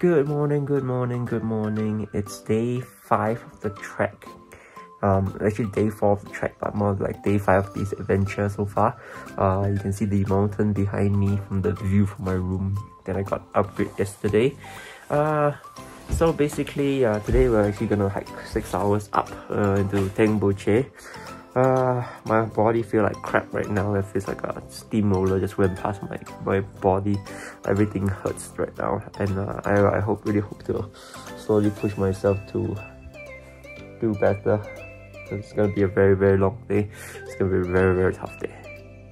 Good morning. It's day 5 of the trek. Actually day 4 of the trek, but more like day 5 of this adventure so far. You can see the mountain behind me from the view from my room that I got upgraded yesterday. So basically, today we're actually gonna hike 6 hours up into Tengboche. My body feels like crap right now. It feels like a steamroller just went past my body. Everything hurts right now, and I really hope to slowly push myself to do better. So it's gonna be a very, very long day. It's gonna be a very, very tough day.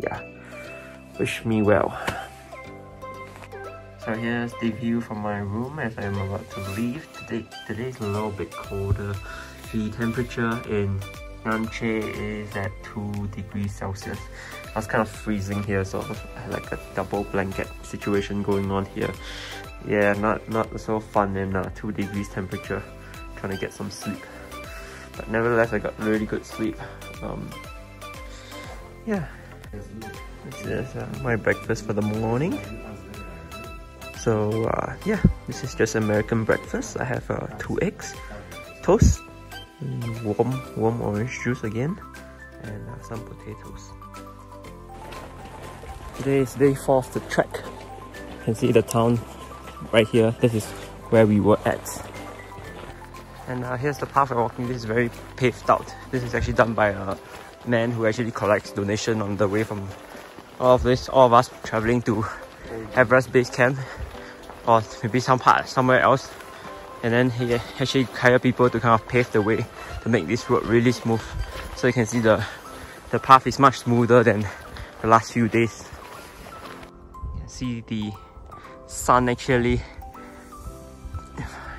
Yeah, wish me well. So here's the view from my room as I'm about to leave. Today's a little bit colder. The temperature in Namche is at 2 degrees Celsius. I was kind of freezing here, so I had like a double blanket situation going on here. Yeah, not so fun in 2 degrees temperature, trying to get some sleep. But nevertheless, I got really good sleep. Yeah, this is my breakfast for the morning. So yeah, this is just American breakfast. I have 2 eggs, toast, warm orange juice again, and some potatoes. Today is day 4 of the trek. You can see the town right here. This is where we were at. And here's the path we're walking. This is very paved out. This is actually done by a man who actually collects donation on the way from all of us traveling to Everest Base Camp, or maybe some part somewhere else. And then he actually hired people to kind of pave the way to make this road really smooth. So you can see the path is much smoother than the last few days. You can see the sun actually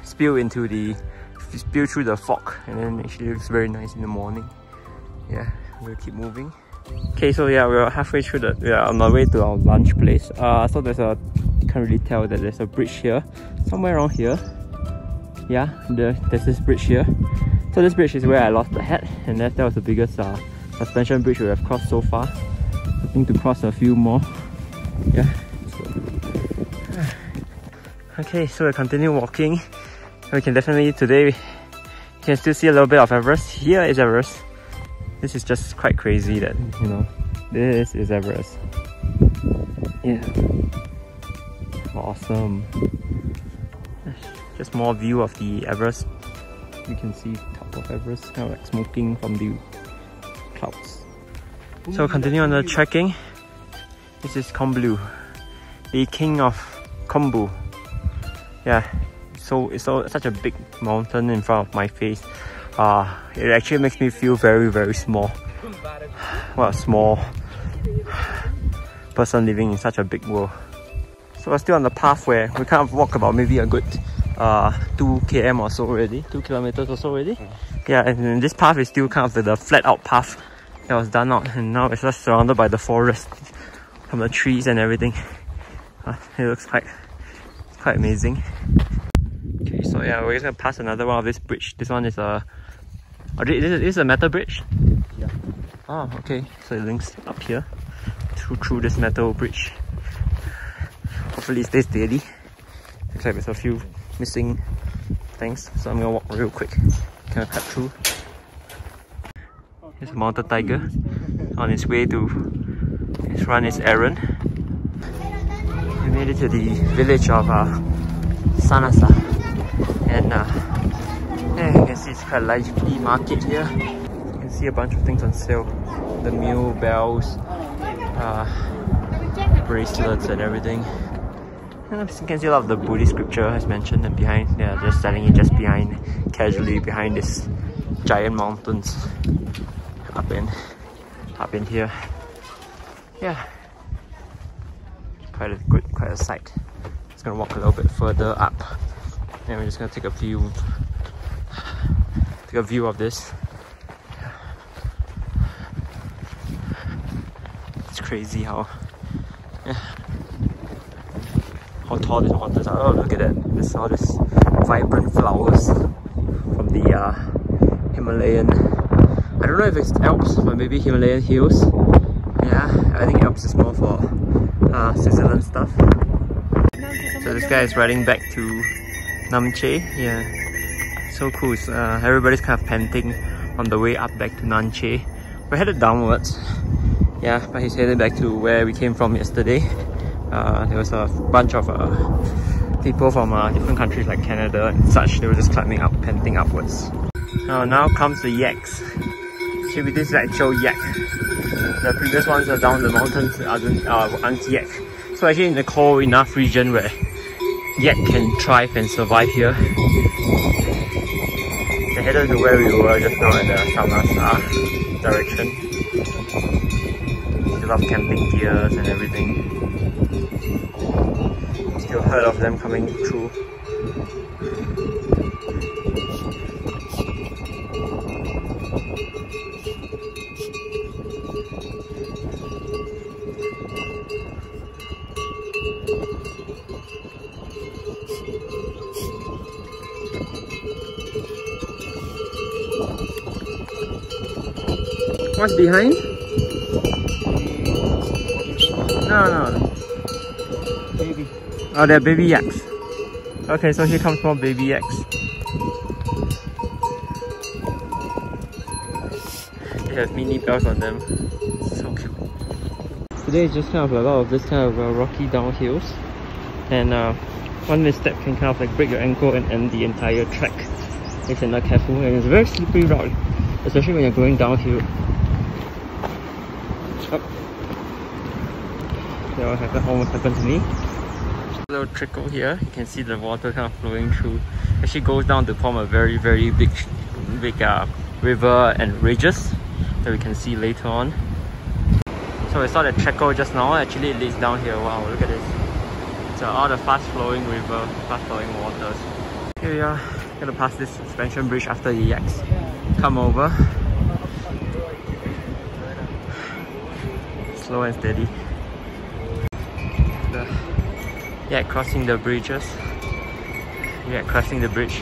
spill through the fog, and then actually looks very nice in the morning. Yeah, we'll keep moving. Okay, so yeah, we're halfway through the... we are on our way to our lunch place. So there's a... you can't really tell that there's a bridge here. Somewhere around here. Yeah, there's this bridge here. So this bridge is where I lost the hat, and that was the biggest suspension bridge we have crossed so far. I think to cross a few more. Yeah. Okay, so we'll continue walking. We can definitely today you can still see a little bit of Everest. Here is Everest. This is just quite crazy that, you know, this is Everest. Yeah. Awesome. Just more view of the Everest. You can see top of Everest kind of like smoking from the clouds. So continue on the trekking. This is Khumbu, the king of Khumbu. Yeah, so it's such a big mountain in front of my face. It actually makes me feel very, very small. What a small person living in such a big world. So we're still on the path where we kind of walk about maybe a good 2 kilometers or so already. Yeah, and this path is still kind of the flat out path that was done out, and now it's just surrounded by the forest from the trees and everything. It looks quite amazing. Okay, so yeah, we're just gonna pass another one of this bridge. This one is a metal bridge. Yeah. Oh, okay. So it links up here through this metal bridge. Hopefully it stays steady. Looks like there's a few missing things, so I'm gonna walk real quick. Can I cut through? Here's a mountain tiger on its way to run its errand. We made it to the village of Sanasa, and yeah, you can see it's quite a lively market here. You can see a bunch of things on sale, the mule bells, bracelets and everything. You can see a lot of the Buddhist scripture has mentioned, and behind, yeah, just selling it just behind, casually behind this giant mountains up in here. Yeah, quite a sight. Just gonna walk a little bit further up, and we're just gonna take a view of this. It's crazy how. Yeah. How tall these mountains are. Oh, look at that. There's all these vibrant flowers from the Himalayan. I don't know if it's Alps, but maybe Himalayan hills. Yeah, I think Alps is more for Switzerland stuff. So this guy is riding back to Namche, yeah. So cool, everybody's kind of panting on the way up back to Namche. We're headed downwards, yeah, but he's headed back to where we came from yesterday. There was a bunch of people from different countries like Canada and such. They were just climbing up, panting upwards. Now comes the yaks. Actually, this is actual yak. The previous ones are down the mountains, aren't yak. So actually in the cold enough region where yak can thrive and survive here. They headed to where we were just now at the Sanasa direction. Still have camping gears and everything. Still heard of them coming through. What's behind? No. Baby. Oh, they're baby yaks. Okay, so here comes more baby yaks. They have mini bells on them. So cute. Today is just kind of a lot of this kind of rocky downhills, and one misstep can kind of like break your ankle and end the entire trek if you're not careful. And it's a very slippery route, especially when you're going downhill. That almost happened to me. Little trickle here, you can see the water kind of flowing through. Actually goes down to form a very big river and ridges that we can see later on. So we saw the trickle just now. Actually it leads down here. Wow, look at this. So all the fast-flowing river, fast-flowing waters. Here we are, gonna pass this suspension bridge after the yaks come over. Slow and steady. Yeah, crossing the bridges. Yeah, crossing the bridge.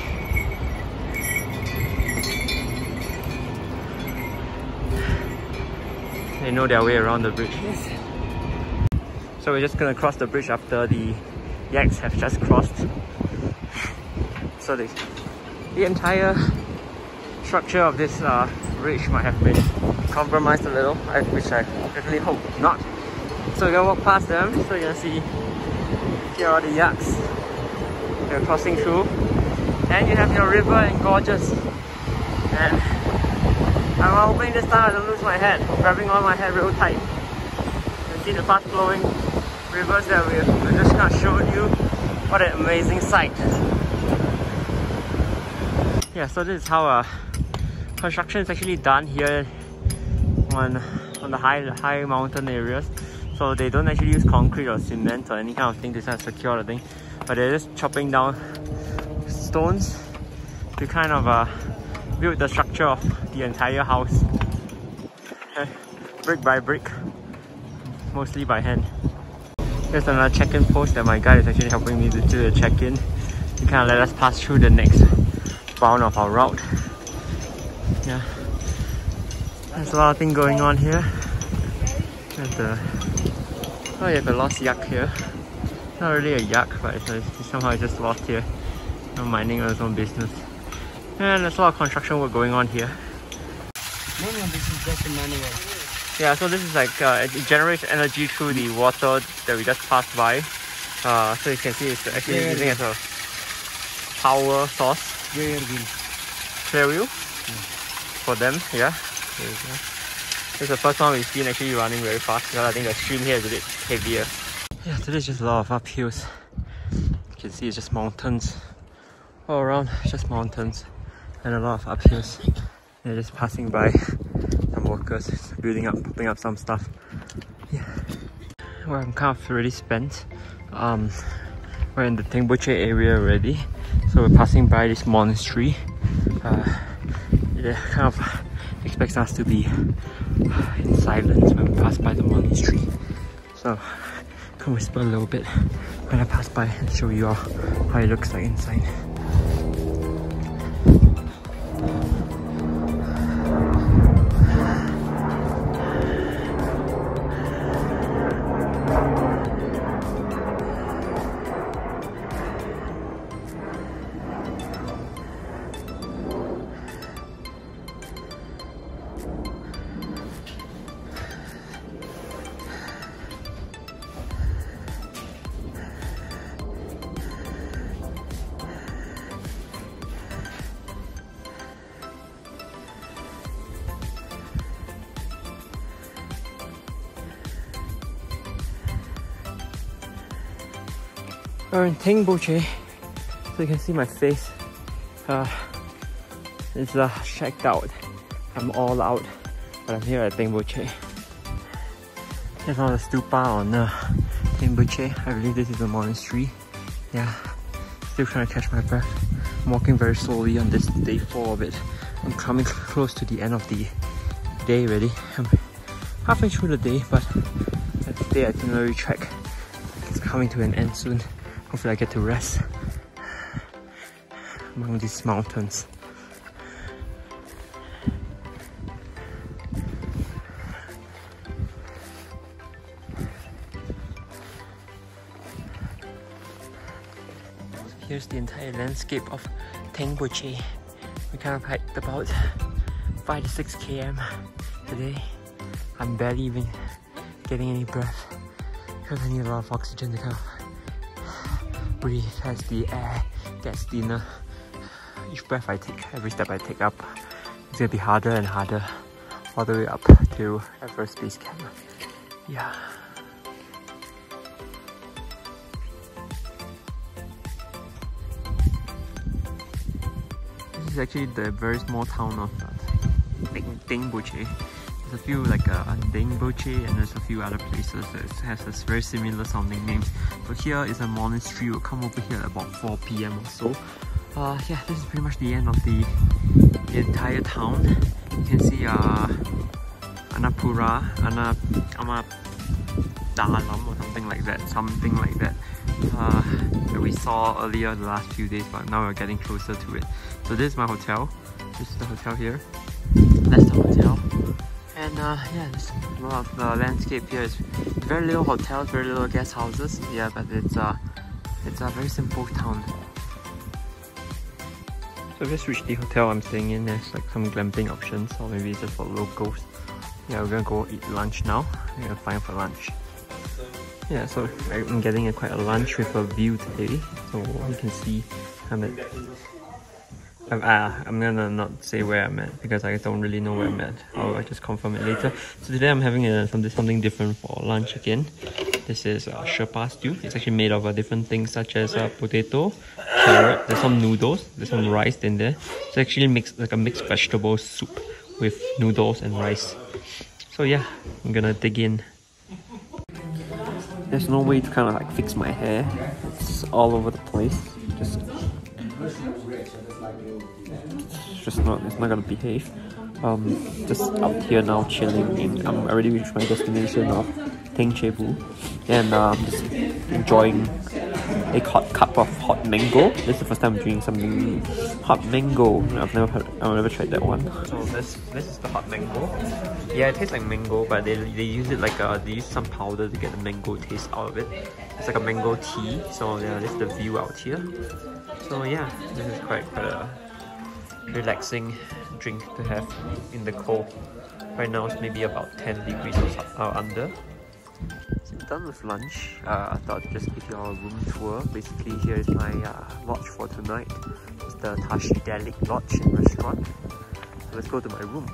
They know their way around the bridge. Yes. So we're just gonna cross the bridge after the yaks have just crossed. So the entire structure of this bridge might have been compromised a little, which I definitely hope not. So we're gonna walk past them, so you're gonna see. Here are the yaks. They're crossing through. And you have your river and gorges. And I'm hoping this time I don't lose my head. I'm grabbing on my head real tight. You can see the fast flowing rivers that we just kind of showed you. What an amazing sight. Yeah, so this is how construction is actually done here on the high mountain areas. So they don't actually use concrete or cement or any kind of thing to kind of secure the thing, but they're just chopping down stones to kind of build the structure of the entire house, brick by brick, mostly by hand. Here's another check-in post that my guide is actually helping me to do the check-in to kind of let us pass through the next bound of our route. Yeah, there's a lot of things going on here. And, oh, you have a lost yak here. Not really a yak, but it's somehow just lost here. No, minding on its own business. And there's a lot of construction work going on here. This is just a manual. Yeah, so this is like, it generates energy through the water that we just passed by. So you can see it's actually using as a power source. Clear wheel? For them, yeah. There you go. This is the first one we've seen actually running very fast because I think the stream here is a bit heavier. Yeah, today's just a lot of uphills. You can see it's just mountains. All around, just mountains. And a lot of uphills. They're just passing by some workers, building up, putting up some stuff. Yeah. Well, I'm kind of already spent. We're in the Tengboche area already. So we're passing by this monastery. Yeah, kind of expects us to be in silence when we pass by the monastery. So I can whisper a little bit when I pass by and show you all how it looks like inside. We're in Tengboche, so you can see my face. It's checked out. I'm all out, but I'm here at Tengboche. There's not a stupa on Tengboche. I believe this is a monastery. Yeah, still trying to catch my breath. I'm walking very slowly on this day 4 of it. I'm coming close to the end of the day already. I'm halfway through the day, but the day itinerary trek is coming to an end soon. Hopefully I get to rest among these mountains. Here's the entire landscape of Tengboche. We kind of hiked about 5 to 6 km today. I'm barely even getting any breath because I need a lot of oxygen to kind of breathe as the air gets thinner. Each breath I take, every step I take up, it's gonna be harder and harder all the way up to Everest Base Camp. Yeah. It's actually the very small town of Tengboche. There's a few like Tengboche, and there's a few other places that has a very similar sounding names. But here is a monastery. We'll come over here at about 4 PM or so. Yeah, this is pretty much the end of the entire town. You can see Ama Dablam or something like that. That we saw earlier the last few days, but now we're getting closer to it. So this is my hotel. This is the hotel here. That's the hotel. And yeah, this a lot of the landscape here is very little hotels, very little guest houses. Yeah, but it's a very simple town. So I just reached the hotel I'm staying in. There's like some glamping options, or maybe it's just for locals. Yeah, we're gonna go eat lunch now. We're gonna find for lunch. Yeah, so I'm getting quite a lunch with a view today, so you can see I'm gonna not say where I'm at because I don't really know where I'm at. I'll just confirm it later. So today I'm having something different for lunch again. This is Sherpa stew. It's actually made of different things such as potato, carrot, there's some noodles, there's some rice in there. It's actually mixed like a mixed vegetable soup with noodles and rice. So yeah, I'm gonna dig in. There's no way to kind of like fix my hair. It's all over the place. It's not gonna behave. Just out here now chilling, and I'm already reached my destination of Tengboche, and I'm just enjoying a hot cup of hot mango. This is the first time I'm drinking something hot mango. I've never tried that one. So this is the hot mango. Yeah, it tastes like mango, but they use it like they use some powder to get the mango taste out of it. It's like a mango tea. So yeah, this is the view out here. So yeah, this is quite a relaxing drink to have in the cold. Right now it's maybe about 10 degrees or under. Done with lunch, I thought I'd just give you all a room tour. Basically, here is my lodge for tonight. It's the Tashi Dalek Lodge and Restaurant. So let's go to my room.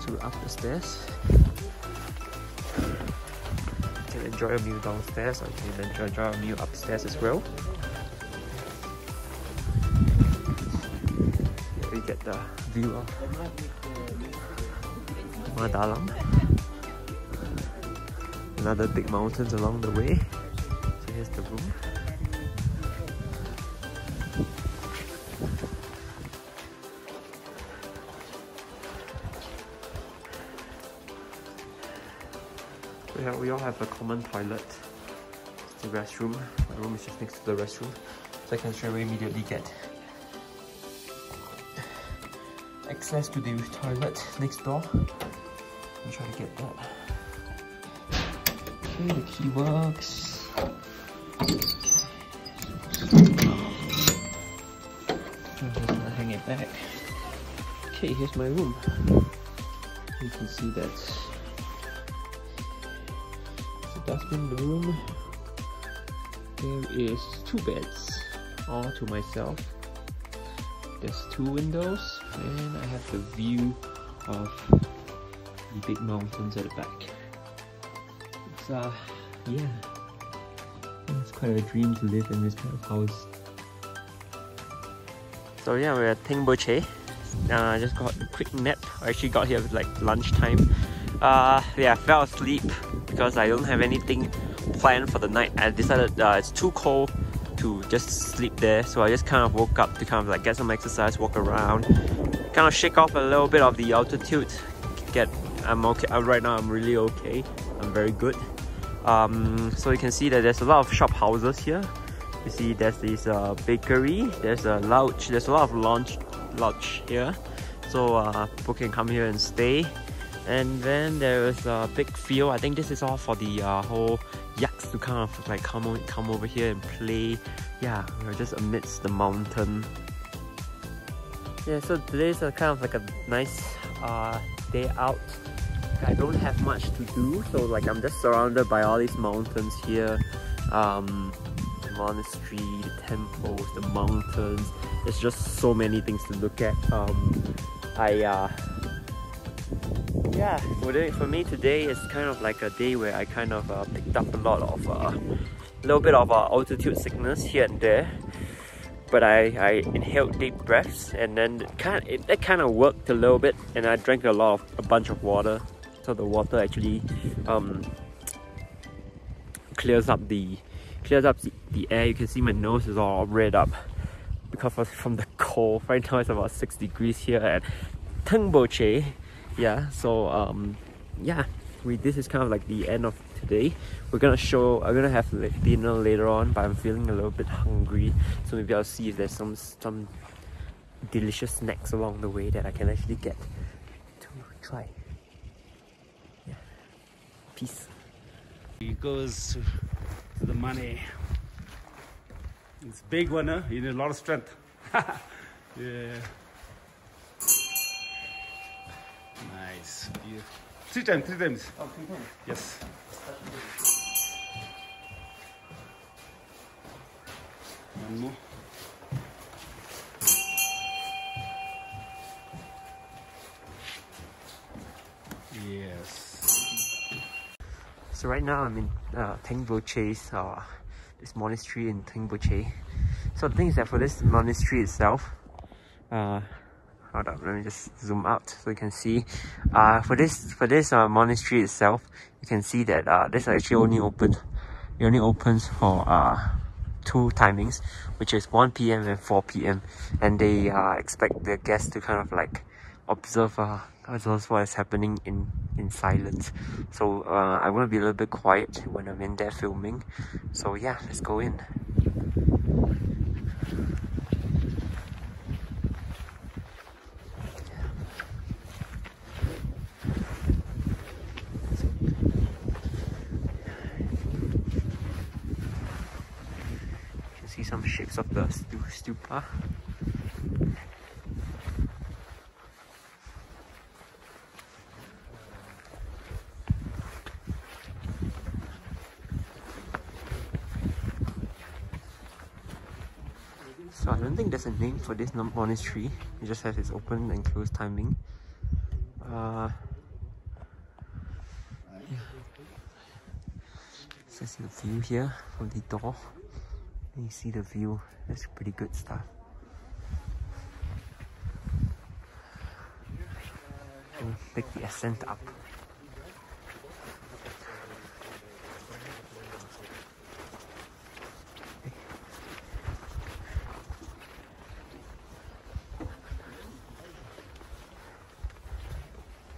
So we're up the stairs. Enjoy a meal downstairs, or you can enjoy a meal upstairs as well. Here we get the view of Ama Dablam. Another big mountains along the way. So here's the room. We all have a common toilet. It's the restroom. My room is just next to the restroom, so I can straight away immediately get access to the toilet next door. I'll try to get that. Okay, the key works. I'm just gonna hang it back. Okay, here's my room. You can see that. Dustbin in the room. There is two beds all to myself. There's two windows and I have the view of the big mountains at the back. It's yeah, it's quite a dream to live in this kind of house. So yeah, we're at Tengboche. I just got a quick nap. I actually got here like lunchtime. Yeah, I fell asleep because I don't have anything planned for the night. I decided it's too cold to just sleep there, so I just kind of woke up to kind of like get some exercise, walk around, kind of shake off a little bit of the altitude. I'm okay right now. I'm really okay. I'm very good. So you can see that there's a lot of shop houses here. You see there's this bakery, there's a lounge, there's a lot of lodge here, so people can come here and stay. And then there is a big field. I think this is all for the whole yaks to kind of like come over here and play. Yeah, we're just amidst the mountain. Yeah, so today's kind of like a nice day out. I don't have much to do, so like I'm just surrounded by all these mountains here. The monastery, the temples, the mountains. There's just so many things to look at. Yeah, for me today is kind of like a day where I kind of picked up a lot of little bit of altitude sickness here and there. But I inhaled deep breaths, and then that kind of worked a little bit, and I drank a bunch of water. So the water actually clears up the air. You can see my nose is all red up because from the cold. Right now it's about 6 degrees here at Tengboche. Yeah, so yeah, this is kind of like the end of today. I'm gonna have dinner later on, but I'm feeling a little bit hungry, so maybe I'll see if there's some delicious snacks along the way that I can actually get to try. Yeah, peace. It goes to the money. It's a big one, huh? You need a lot of strength. Yeah. Nice. Yeah. Three times. Oh, 3 times? Yes. One more. Yes. So right now I'm in Tengboche's, this monastery in Tengboche. So the thing is that for this monastery itself, hold up, let me just zoom out so you can see. For this monastery itself, you can see that this actually only opens for 2 timings, which is 1 p.m. and 4 p.m. and they expect their guests to kind of like observe what is happening in silence. So I want to be a little bit quiet when I'm in there filming. So yeah, let's go in. Some shapes of the stupa. So I don't think there's a name for this monastery. It just has its open and closed timing. Yeah. So that's the view here from the door. You see the view, that's pretty good stuff. We'll take the ascent up.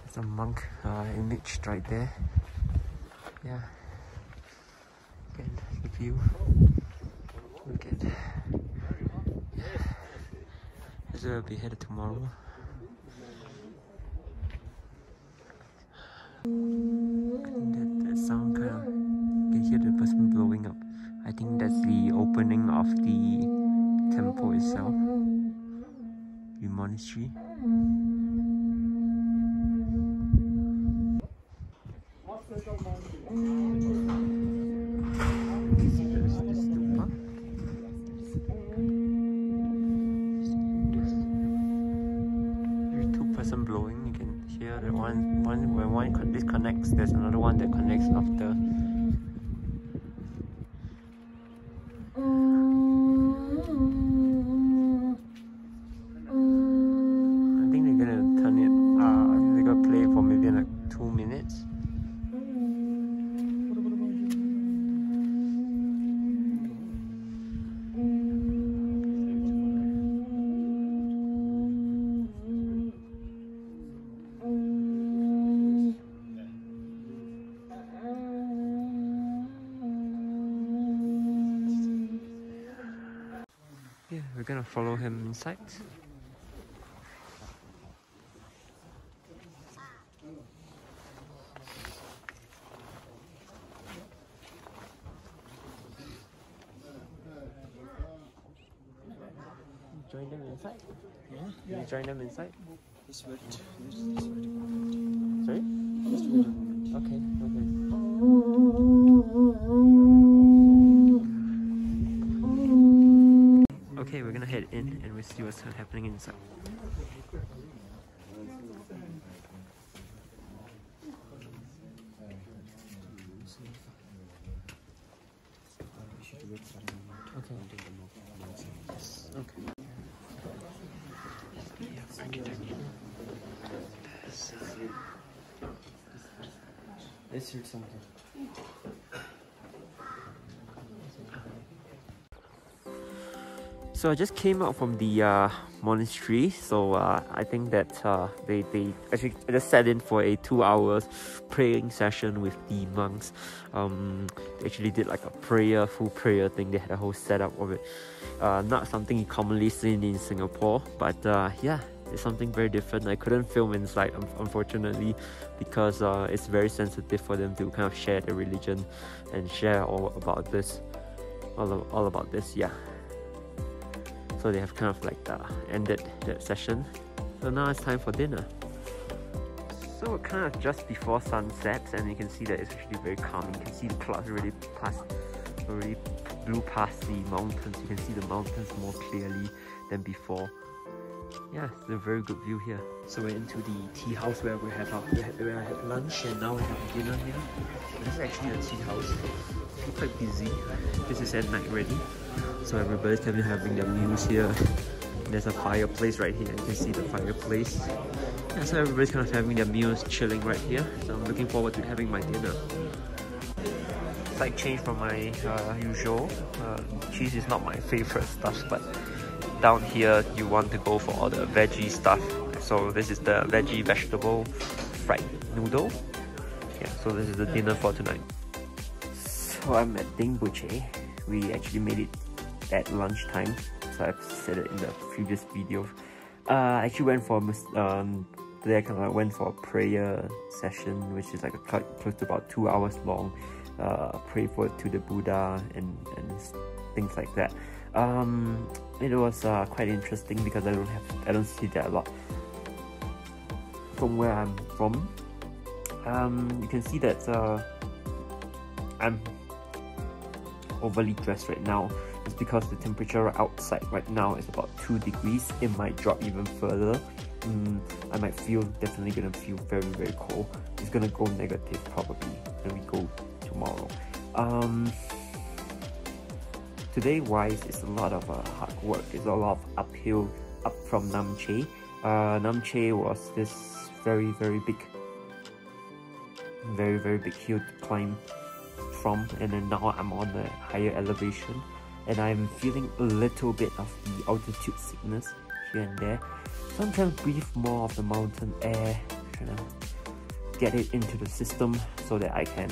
There's a monk image right there. Yeah. Again, the view. Look at this. Will be headed tomorrow. That sound kind of, you can hear the person blowing up. I think that's the opening of the temple itself, the monastery. This is the Yeah, the when one disconnects, there's another one that connects after. I think they're gonna turn it. They're gonna play for maybe like 2 minutes. We're gonna follow him inside. Join them inside? Yeah? Can you join them inside? Just wait. Sorry? Just wait. Okay, Okay, we're gonna head in and we'll see what's happening inside. Okay. Let's hear something. So I just came out from the monastery, so I think that they actually just sat in for a 2-hour praying session with the monks. They actually did like a prayer, full prayer thing. They had a whole setup of it. Not something you commonly see in Singapore, but yeah, it's something very different. I couldn't film inside, unfortunately, because it's very sensitive for them to kind of share their religion and share all about this, yeah. So they have kind of like ended that session. So now it's time for dinner. So we're kind of just before sunset, and you can see that it's actually very calm. You can see the clouds already blew past the mountains. You can see the mountains more clearly than before. Yeah, it's a very good view here. So we're into the tea house where we had lunch, and now we have dinner here. This is actually a tea house. It's quite busy. This is at night already. So everybody's kind of having their meals here. There's a fireplace right here. You can see the fireplace. Yeah, so everybody's kind of having their meals, chilling right here. So I'm looking forward to having my dinner. Slight change from my usual. Cheese is not my favorite stuff, but down here you want to go for all the veggie stuff. So this is the veggie vegetable fried noodle. Yeah, so this is the dinner for tonight. So I'm at Tengboche. We actually made it at lunchtime, so I've said it in the previous video. I actually went for a prayer session, which is like close to about 2 hours long. Pray to the Buddha and things like that. It was quite interesting because I don't see that a lot from where I'm from. You can see that I'm overly dressed right now. It's because the temperature outside right now is about 2 degrees. It might drop even further. I might definitely gonna feel very, very cold. It's gonna go negative probably when we go tomorrow. Today wise, it's a lot of hard work. It's a lot of uphill up from Namche. Namche was this very, very big hill to climb from, and then now I'm on a higher elevation, and I'm feeling a little bit of the altitude sickness here and there. So I'm trying to breathe more of the mountain air, trying to get it into the system so that I can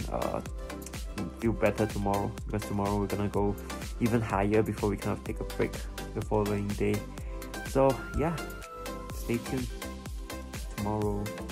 feel better tomorrow, because tomorrow we're gonna go even higher before we kind of take a break the following day. So yeah, stay tuned tomorrow.